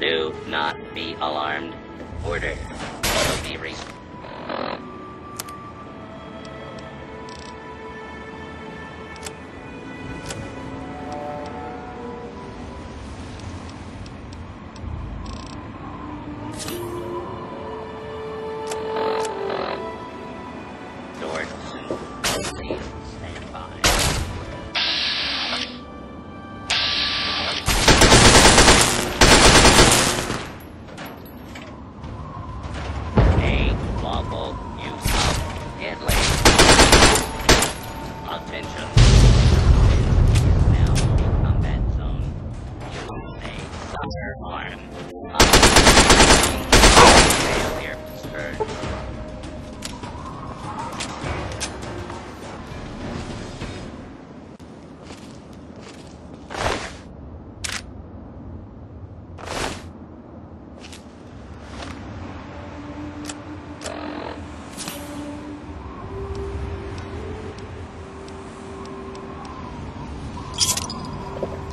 Do not be alarmed. Order. Follow the reason.